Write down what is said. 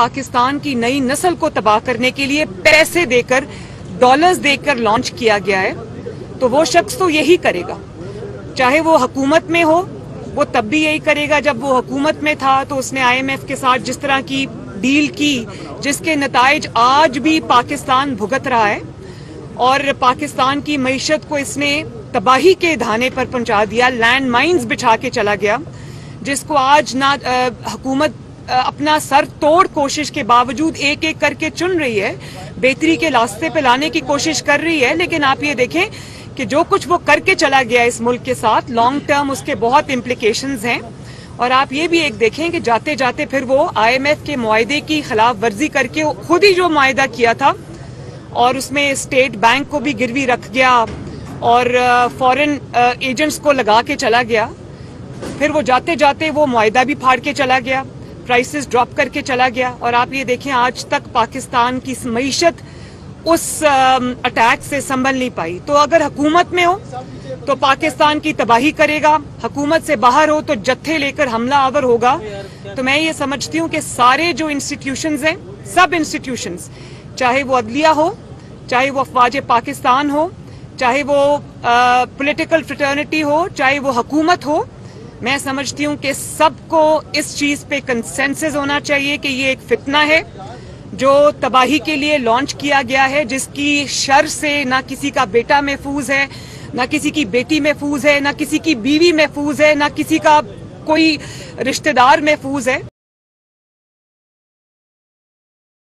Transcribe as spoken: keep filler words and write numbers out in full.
पाकिस्तान की नई नस्ल को तबाह करने के लिए पैसे देकर, डॉलर्स देकर लॉन्च किया गया है, तो वो शख्स तो यही करेगा, चाहे वो हुकूमत में हो वो तब भी यही करेगा। जब वो हुकूमत में था तो उसने आई एम एफ के साथ जिस तरह की डील की, जिसके नताइज आज भी पाकिस्तान भुगत रहा है और पाकिस्तान की मईशत को इसने तबाही के धाने पर पहुंचा दिया, लैंड माइंस बिछा के चला गया, जिसको आज ना हुकूमत अपना सर तोड़ कोशिश के बावजूद एक एक करके चुन रही है, बेहतरी के रास्ते पे लाने की कोशिश कर रही है। लेकिन आप ये देखें कि जो कुछ वो करके चला गया इस मुल्क के साथ, लॉन्ग टर्म उसके बहुत इम्प्लीकेशंस हैं। और आप ये भी एक देखें कि जाते जाते फिर वो आई एम एफ के मुआहदे की खिलाफ वर्जी करके खुद ही जो मुआहदा किया था और उसमें स्टेट बैंक को भी गिरवी रख गया और फॉरेन एजेंट्स को लगा के चला गया, फिर वो जाते जाते वो मुआहदा भी फाड़ के चला गया, प्राइसेस ड्रॉप करके चला गया। और आप ये देखें आज तक पाकिस्तान की मईशत उस अटैक से संभल नहीं पाई। तो अगर हुकूमत में हो तो पाकिस्तान की तबाही करेगा, हुकूमत से बाहर हो तो जत्थे लेकर हमला आवर होगा। तो मैं ये समझती हूँ कि सारे जो इंस्टीट्यूशंस हैं, सब इंस्टीट्यूशंस, चाहे वो अदलिया हो, चाहे वो अफवाज पाकिस्तान हो, चाहे वो पोलिटिकल फ्रेटर्निटी हो, चाहे वो हुकूमत हो, मैं समझती हूँ कि सबको इस चीज़ पे कंसेंसस होना चाहिए कि ये एक फितना है जो तबाही के लिए लॉन्च किया गया है, जिसकी शर से ना किसी का बेटा महफूज है, ना किसी की बेटी महफूज है, ना किसी की बीवी महफूज है, ना किसी का कोई रिश्तेदार महफूज है।